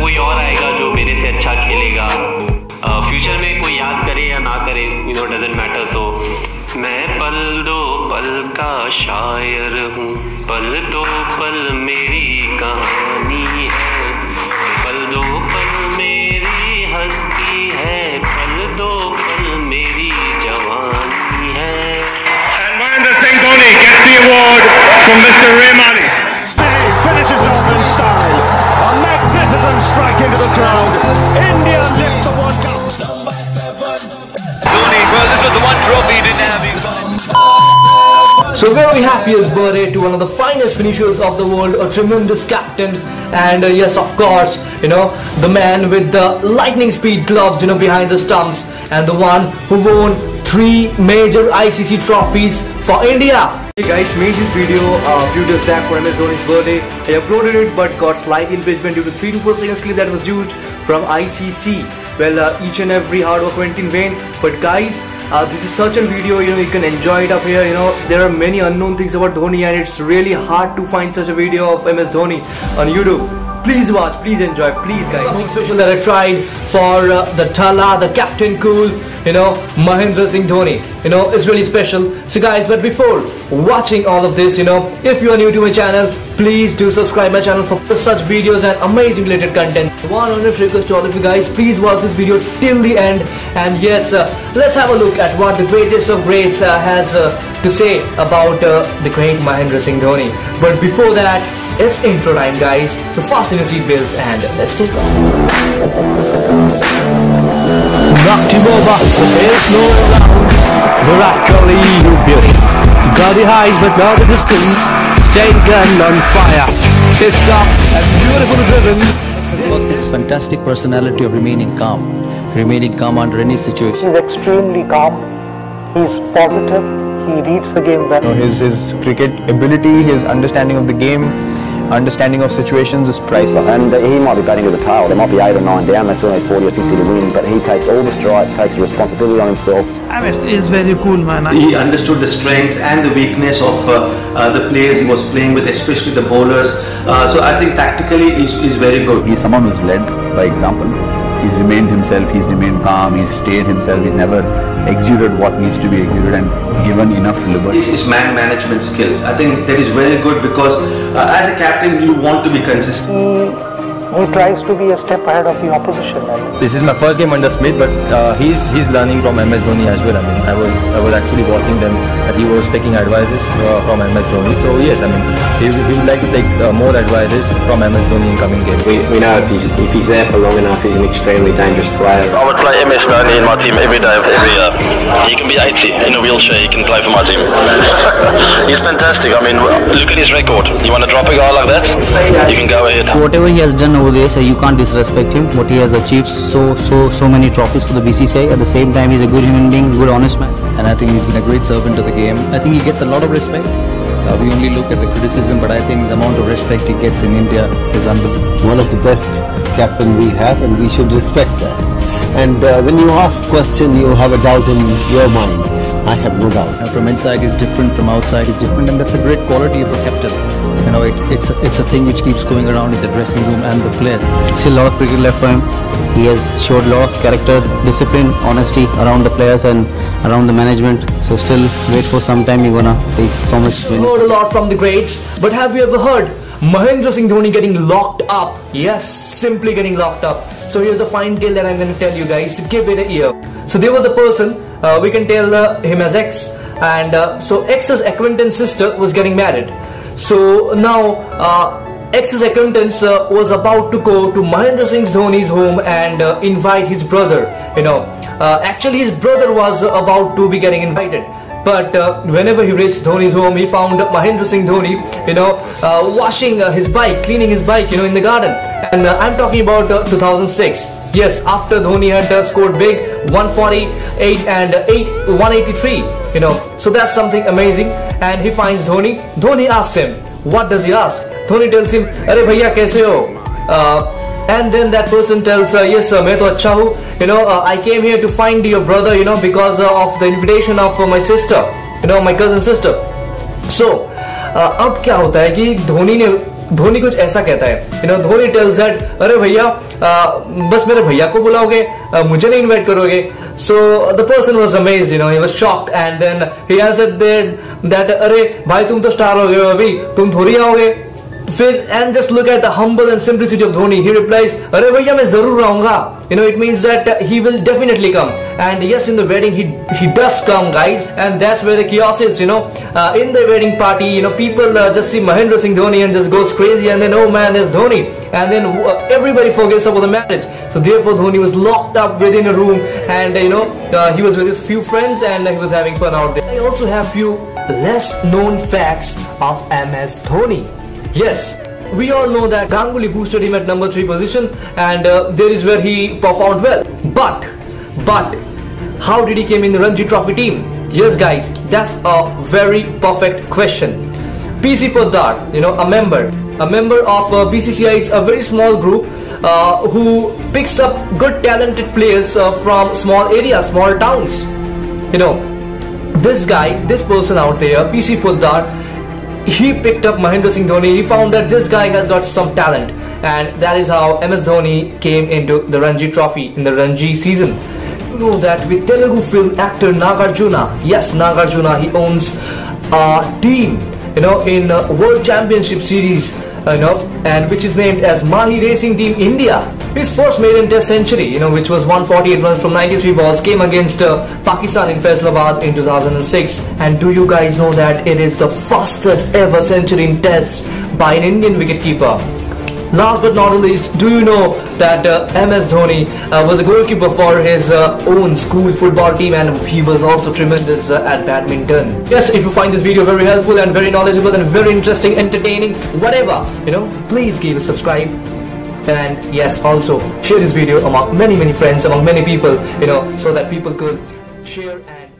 कोई और आएगा जो मेरे से अच्छा खेलेगा, फ्यूचर में कोई याद करे या ना करे, यू नो डजेंट मैटर। तो मैं पल दो पल का शायर हूँ, पल दो पल मेरी कहानी है, पल दो पल मेरी हस्ती है, पल दो पल मेरी जवानी है। And Mahendra Singh Dhoni gets the award from Mr. Rahmani. He finishes off in style. A magnificent strike into the crowd. India lift the World Cup. Dhoni, well, this was the one trophy he didn't have. So very happiest birthday to one of the finest finishers of the world, a tremendous captain, and yes, of course, you know, the man with the lightning speed gloves, you know, behind the stumps, and the one who won 3 major ICC trophies for India. Hey guys, made this video a few days back for MS Dhoni's birthday. I uploaded it but got slight infringement due to 3 to 4 seconds clip that was used from ICC. Well, each and every hard work went in vain, but guys, this is such a video, you know, you can enjoy it up here. You know, there are many unknown things about Dhoni and it's really hard to find such a video of MS Dhoni on YouTube. Please watch, please enjoy, please guys. Something special that I tried for the Thala, the Captain Cool, you know, Mahendra Singh Dhoni. You know, it's really special. So guys, but before watching all of this, you know, if you are new to my channel, please do subscribe my channel for such videos and amazing related content. One honest request to all of you guys, please watch this video till the end. And yes, let's have a look at what the greatest of greats has to say about the great Mahendra Singh Dhoni. But before that, it's intro time guys. So fasten your seatbelts and let's take off. Knocked him over, there's no around. Virat Kohli, you beauty. Got the highs but not the distance. Stain gun on fire. It's tough and beautifully driven. About this fantastic personality of remaining calm under any situation. He's extremely calm. He's positive. He reads the game well. You know, his cricket ability, his understanding of the game, understanding of situations is priceless. And he might be batting with a tail. There might be 8 or 9 down. There's only 40 or 50 to win. But he takes all the strike, takes the responsibility on himself. MS is very cool, man. He understood the strengths and the weakness of the players he was playing with, especially the bowlers. So I think tactically he's very good. He's someone who's led by example. He's remained himself. He's remained calm. He's stayed himself. He's never exuded what needs to be exuded and given enough liberty. His man management skills, I think that is very good because as a captain you want to be consistent. He tries to be a step ahead of the opposition. This is my first game under Smith, but he's learning from MS Dhoni as well. I mean, I was actually watching them that he was taking advices from MS Dhoni. So yes, I mean, he would like to take more advices from MS Dhoni in coming games. We know if he's there for long enough, he's an extremely dangerous player. I would play MS Dhoni in my team every day of every year. He can be 80 in a wheelchair. He can play for my team. He's fantastic. I mean, look at his record. You want to drop a guy like that? You can go ahead. Whatever he has done over this, you can't disrespect him. What he has achieved, so many trophies for the BCCI. At the same time, he's a good human being, good honest man, and I think he's been a great servant to the game. I think he gets a lot of respect. We only look at the criticism, but I think the amount of respect he gets in India is unbelievable. One of the best captain we have, and we should respect that. And when you ask question, you have a doubt in your mind. I have no doubt. From inside is different, from outside is different, and that's a great quality of a captain. You know, it's a thing which keeps going around in the dressing room and the player. Still a lot of cricket left for him. He has showed a lot of character, discipline, honesty around the players and around the management. So still wait for some time, you're gonna see so much. We've heard a lot from the greats, but have you ever heard Mahendra Singh Dhoni getting locked up? Yes, simply getting locked up. So here's a fine tale that I'm gonna tell you guys, so give it an ear. So there was a person, we can tell him as X, and so X's acquaintance sister was getting married. So now X's acquaintance was about to go to Mahendra Singh Dhoni's home and invite his brother, you know. Actually his brother was about to be getting invited, but whenever he reached Dhoni's home, he found Mahendra Singh Dhoni, you know, washing his bike, cleaning his bike, you know, in the garden. And I'm talking about 2006. Yes, after Dhoni had scored big, 148 and 183, you know. So that's something amazing. And he finds Dhoni. Dhoni asks him, what does he ask? Dhoni tells him, "Arey bhaiya kaise ho?" And then that person tells, "Yes sir, main to acha hu. You know, I came here to find your brother, you know, because of the invitation of my sister, you know, my cousin sister." So, ab kya hota hai ki Dhoni ne Dhoni कुछ ऐसा कहता है, Dhoni tales that अरे भैया बस मेरे भैया को बुलाओगे, मुझे नहीं इन्वाइट करोगे. So the person was amazed, he was shocked and then he answered that अरे भाई तुम तो स्टार हो गए हो, अभी तुम धोनी आओगे फिर. And just look at the humble and simplicity of Dhoni. He replies, अरे भैया मैं जरूर आऊंगा. It means that he will definitely come. And yes, in the wedding he does come, guys. And that's where the chaos is. In the wedding party, people just see Mahendra Singh Dhoni and just goes crazy. And then oh man, it's Dhoni. And then everybody forgets about the marriage. So therefore, Dhoni was locked up within a room, and he was with his few friends, and he was having fun out there. I also have few less known facts of MS Dhoni. Yes, we all know that Ganguly boosted him at number 3 position, and there is where he performed well. But how did he came in the Ranji Trophy team? Yes guys, that's a very perfect question. PC Poddar, a member of BCCI is a very small group who picks up good talented players from small areas, small towns. This person out there, PC Poddar, he picked up Mahendra Singh Dhoni. He found that this guy has got some talent, and that is how MS Dhoni came into the Ranji Trophy in the Ranji season. You know that with Telugu film actor Nagarjuna, yes Nagarjuna, he owns a team, in World Championship Series, and which is named as Mahi Racing Team India. His first maiden test century, which was 148 runs from 93 balls, came against Pakistan in Faisalabad in 2006. And do you guys know that it is the fastest ever century in tests by an Indian wicketkeeper? Last but not least, do you know that MS Dhoni was a goalkeeper for his own school football team, and he was also tremendous at badminton. Yes, if you find this video very helpful and very knowledgeable and very interesting, entertaining, whatever, please give a subscribe. And yes, also share this video among many friends, among many people, so that people could share and